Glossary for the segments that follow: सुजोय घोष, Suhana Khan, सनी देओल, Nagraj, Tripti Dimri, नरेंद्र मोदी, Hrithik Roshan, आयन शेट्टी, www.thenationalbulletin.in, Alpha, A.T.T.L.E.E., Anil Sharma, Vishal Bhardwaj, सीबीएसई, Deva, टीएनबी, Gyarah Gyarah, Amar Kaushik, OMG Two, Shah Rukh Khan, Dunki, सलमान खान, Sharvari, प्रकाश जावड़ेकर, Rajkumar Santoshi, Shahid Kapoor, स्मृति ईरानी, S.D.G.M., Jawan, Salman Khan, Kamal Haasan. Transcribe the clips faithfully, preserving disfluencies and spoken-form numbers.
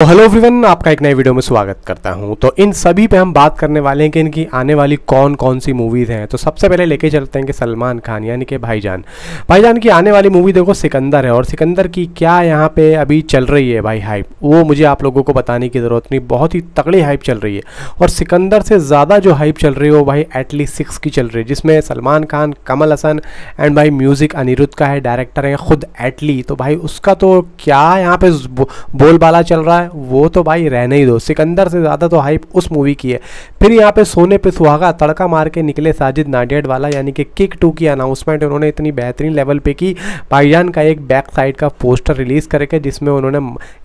तो hello everyone, आपका एक नए वीडियो में स्वागत करता हूं। तो इन सभी पे हम बात करने वाले हैं कि इनकी आने वाली कौन कौन सी मूवीज़ हैं। तो सबसे पहले लेके चलते हैं कि सलमान खान यानी कि भाईजान भाईजान की आने वाली मूवी देखो सिकंदर है। और सिकंदर की क्या यहाँ पे अभी चल रही है भाई हाइप, वो मुझे आप लोगों को बताने की ज़रूरत नहीं। बहुत ही तगड़ी हाइप चल रही है और सिकंदर से ज़्यादा जो हाइप चल रही है वो भाई एटली सिक्स की चल रही है, जिसमें सलमान खान, कमल हसन एंड भाई म्यूज़िक अनिरुद्ध का है, डायरेक्टर है खुद एटली। तो भाई उसका तो क्या यहाँ पर बोलबाला चल रहा है, वो तो भाई रहने ही दो। सिकंदर से ज़्यादा तो हाइप उस मूवी की है। फिर यहाँ पे सोने पे सुहागा तड़का मार के निकले साजिद नाडियाडवाला यानी कि किक टू की अनाउंसमेंट उन्होंने इतनी बेहतरीन लेवल पे की। भाईजान का एक बैक साइड का पोस्टर रिलीज़ करके जिसमें उन्होंने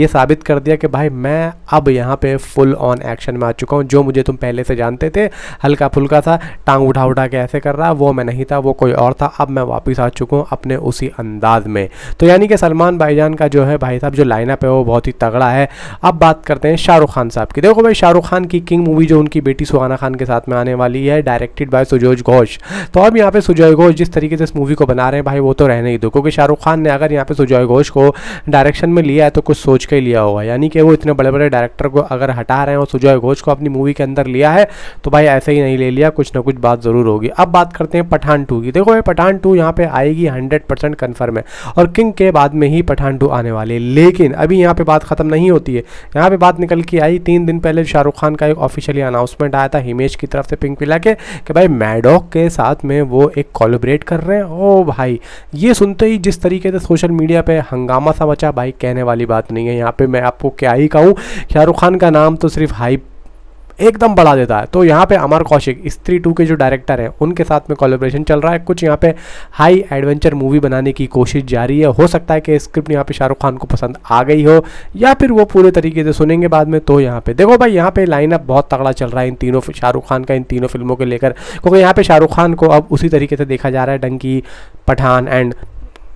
ये साबित कर दिया कि भाई मैं अब यहाँ पे फुल ऑन एक्शन में आ चुका हूँ। जो मुझे तुम पहले से जानते थे हल्का फुल्का था, टांग उठा उठा के ऐसे कर रहा, वो मैं नहीं था, वो कोई और था, अब मैं वापस आ चुका हूँ अपने उसी अंदाज में। तो यानी कि सलमान भाईजान का जो है भाई साहब जो लाइनअप है वो बहुत ही तगड़ा है। अब बात करते हैं शाहरुख खान साहब की। देखो भाई शाहरुख खान की किंग मूवी जो उनकी बेटी सुहाना खान के साथ में आने वाली है, डायरेक्टेड बाय सुजोय घोष। तो अब यहाँ पे सुजोय घोष जिस तरीके से इस मूवी को बना रहे हैं भाई वो तो रहने ही दो, क्योंकि शाहरुख खान ने अगर यहाँ पे सुजोय घोष को डायरेक्शन में लिया है तो कुछ सोच के लिया होगा। यानी कि वो इतने बड़े बड़े डायरेक्टर को अगर हटा रहे हैं और सुजोय घोष को अपनी मूवी के अंदर लिया है तो भाई ऐसे ही नहीं ले लिया, कुछ ना कुछ बात ज़रूर होगी। अब बात करते हैं पठान टू की। देखो भाई पठान टू यहाँ पे आएगी, हंड्रेड परसेंट कन्फर्म है और किंग के बाद में ही पठान टू आने वाली है। लेकिन अभी यहाँ पर बात खत्म नहीं होती है। यहाँ पे बात निकल के आई, तीन दिन पहले शाहरुख खान का एक ऑफिशियली अनाउंसमेंट आया था हिमेश की तरफ से पिंक विला के कि भाई मैडॉक के साथ में वो एक कोलैबोरेट कर रहे हैं। ओ भाई ये सुनते ही जिस तरीके से सोशल मीडिया पे हंगामा सा मचा, भाई कहने वाली बात नहीं है। यहाँ पे मैं आपको क्या ही कहूँ, शाहरुख खान का नाम तो सिर्फ हाइप एकदम बढ़ा देता है। तो यहाँ पे अमर कौशिक स्त्री टू के जो डायरेक्टर हैं उनके साथ में कोलैबोरेशन चल रहा है। कुछ यहाँ पे हाई एडवेंचर मूवी बनाने की कोशिश जारी है। हो सकता है कि स्क्रिप्ट यहाँ पे शाहरुख खान को पसंद आ गई हो या फिर वो पूरे तरीके से सुनेंगे बाद में। तो यहाँ पे देखो भाई यहाँ पे लाइनअप बहुत तगड़ा चल रहा है इन तीनों शाहरुख खान का, इन तीनों फिल्मों को लेकर, क्योंकि यहाँ पर शाहरुख खान को अब उसी तरीके से देखा जा रहा है, डंकी, पठान एंड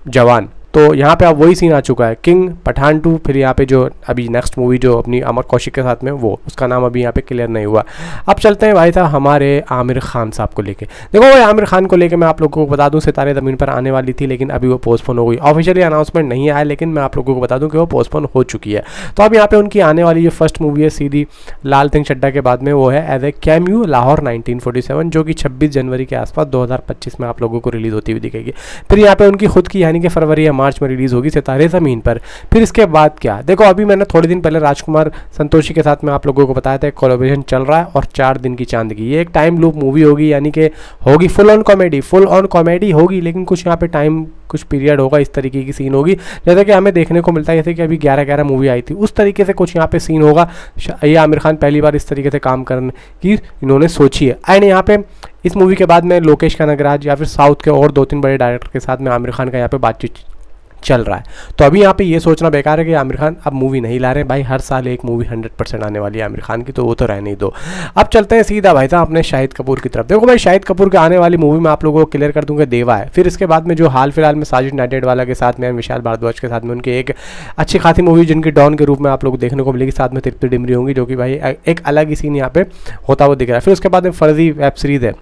जवान। तो यहाँ पे अब वही सीन आ चुका है, किंग, पठान टू, फिर यहाँ पे जो अभी नेक्स्ट मूवी जो अपनी अमर कौशिक के साथ में, वो उसका नाम अभी यहाँ पे क्लियर नहीं हुआ। अब चलते हैं भाई साहब हमारे आमिर खान साहब को लेके। देखो भाई आमिर खान को लेके मैं आप लोगों को बता दूं सितारे ज़मीन पर आने वाली थी, लेकिन अभी वो पोस्टपोन हो गई। ऑफिशियली अनाउंसमेंट नहीं आया लेकिन मैं आप लोगों को बता दूँ कि वो पोस्टपोन हो चुकी है। तो अब यहाँ पर उनकी आने वाली जो फर्स्ट मूवी है सीधी लाल तिंग चड्डा के बाद में, वो है as a cameo Lahore nineteen forty seven, जो कि छब्बीस जनवरी के आसपास दो हज़ार पच्चीस में आप लोगों को रिलीज़ होती हुई दिखेगी। फिर यहाँ पर उनकी खुद की यानी कि फरवरी मार्च में रिलीज होगी सितारे ज़मीन पर। फिर इसके बाद क्या, देखो अभी मैंने थोड़े दिन पहले राजकुमार संतोषी के साथ में आप लोगों को बताया था कोलैबोरेशन चल रहा है और चार दिन की चांदगी। ये एक टाइम लूप मूवी होगी, यानी कि होगी full on comedy, full on comedy होगी, लेकिन कुछ यहाँ पे टाइम कुछ पीरियड होगा, इस तरीके की सीन होगी जैसे कि हमें देखने को मिलता है, जैसे कि अभी ग्यारह ग्यारह मूवी आई थी उस तरीके से कुछ यहाँ पे सीन होगा। ये आमिर खान पहली बार इस तरीके से काम करने की इन्होंने सोची है। एंड यहाँ पे इस मूवी के बाद में लोकेश का नगराज या फिर साउथ के और दो तीन बड़े डायरेक्टर के साथ में आमिर खान का यहाँ पे बातचीत चल रहा है। तो अभी यहाँ पे ये सोचना बेकार है कि आमिर खान अब मूवी नहीं ला रहे हैं। भाई हर साल एक मूवी हंड्रेड परसेंट आने वाली है आमिर खान की, तो वो तो रहने ही दो। अब चलते हैं सीधा भाई साहब अपने शाहिद कपूर की तरफ। देखो भाई शाहिद कपूर के आने वाली मूवी में आप लोगों को क्लियर कर दूंगा देवा है। फिर इसके बाद में जो हाल फिलहाल में साजिद नाडियाडवाला के साथ में, विशाल भारद्वाज के साथ में उनकी एक अच्छी खासी मूवी जिनकी डॉन के रूप में आप लोग देखने को मिलेगी, साथ में तृप्ति डिमरी होंगी, जो कि भाई एक अलग ही सीन यहाँ पे होता हुआ दिख रहा है। फिर उसके बाद में फर्जी वेब सीरीज़ है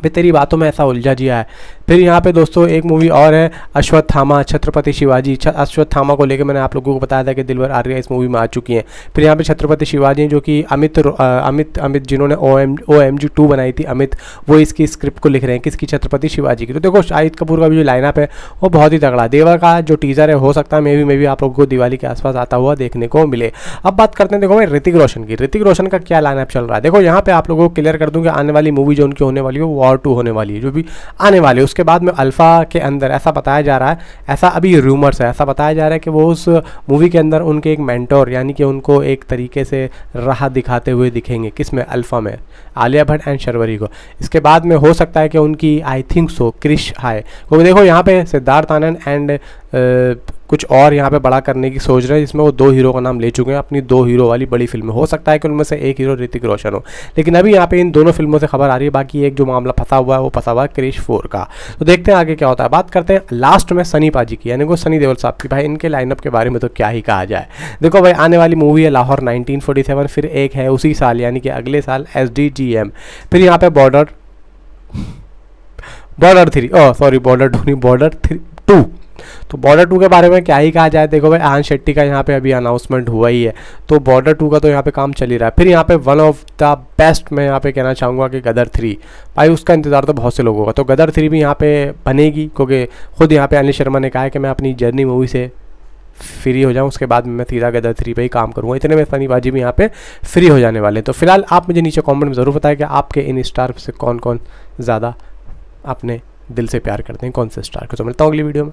भाई तेरी बातों में ऐसा उलझा जिया है। फिर यहाँ पे दोस्तों एक मूवी और है अश्वत्थामा, छत्रपति शिवाजी। अश्वत्थामा को लेकर मैंने आप लोगों को बताया था कि दिलवर आर्या इस मूवी में आ चुकी हैं। फिर यहाँ पे छत्रपति शिवाजी जो कि अमित अमित अमित जिन्होंने O M O M G two बनाई थी अमित, वो इसकी स्क्रिप्ट को लिख रहे हैं, किसकी, छत्रपति शिवाजी की। तो देखो शाहिद कपूर का भी जो लाइनअप है वो बहुत ही तगड़ा। देवर का जो टीज़र है हो सकता है मे भी मे भी आप लोगों को दिवाली के आसपास आता हुआ देखने को मिले। अब बात करते हैं देखो भाई ऋतिक रोशन की। ऋतिक रोशन का क्या लाइनअप चल रहा है, देखो यहाँ पर आप लोगों को क्लियर कर दूँ कि आने वाली मूवी जो उनकी होने वाली है वो और टू होने वाली है, जो भी आने वाली है। उसके बाद में अल्फा के अंदर ऐसा बताया जा रहा है, ऐसा अभी रूमर्स है, ऐसा बताया जा रहा है कि वो उस मूवी के अंदर उनके एक मेंटोर यानी कि उनको एक तरीके से राह दिखाते हुए दिखेंगे। किस में, अल्फा में, आलिया भट्ट एंड शर्वरी को। इसके बाद में हो सकता है कि उनकी आई थिंक सो क्रिश आए, क्योंकि देखो यहाँ पे सिद्धार्थ आनंद एंड कुछ और यहाँ पे बड़ा करने की सोच रहे हैं, जिसमें वो दो हीरो का नाम ले चुके हैं अपनी दो हीरो वाली बड़ी फिल्म में। हो सकता है कि उनमें से एक हीरो ऋतिक रोशन हो, लेकिन अभी यहाँ पे इन दोनों फिल्मों से खबर आ रही है। बाकी एक जो मामला फंसा हुआ है वो फंसा हुआ है क्रिश फोर का, तो देखते हैं आगे क्या होता है। बात करते हैं लास्ट में सनी पाजी की यानी को सनी देओल साहब की। भाई इनके लाइनअप के बारे में तो क्या ही कहा जाए। देखो भाई आने वाली मूवी है लाहौर नाइनटीन फोर्टी सेवन, फिर एक है उसी साल यानी कि अगले साल एस डी जी एम, फिर यहाँ पर border border three O sorry border two नहीं बॉर्डर थ्री टू तो बॉर्डर टू के बारे में क्या ही कहा जाए, देखो भाई आयन शेट्टी का यहाँ पे अभी अनाउंसमेंट हुआ ही है, तो बॉर्डर टू का तो यहाँ पे काम चल ही रहा है। फिर यहाँ पे वन ऑफ द बेस्ट मैं यहाँ पे कहना चाहूँगा कि गदर थ्री, भाई उसका इंतजार तो बहुत से लोगों का, तो गदर थ्री भी यहाँ पे बनेगी, क्योंकि खुद यहाँ पे अनिल शर्मा ने कहा है कि मैं अपनी जर्नी मूवी से फ्री हो जाऊँ, उसके बाद मैं सीधा गदर थ्री पे ही काम करूँगा, इतने में फनीबाजी भी यहाँ पे फ्री हो जाने वाले हैं। तो फिलहाल आप मुझे नीचे कमेंट में ज़रूर बताएं कि आपके इन स्टार से कौन कौन ज़्यादा अपने दिल से प्यार करते हैं, कौन से स्टार को। तो मिलता हूँ अगली वीडियो में,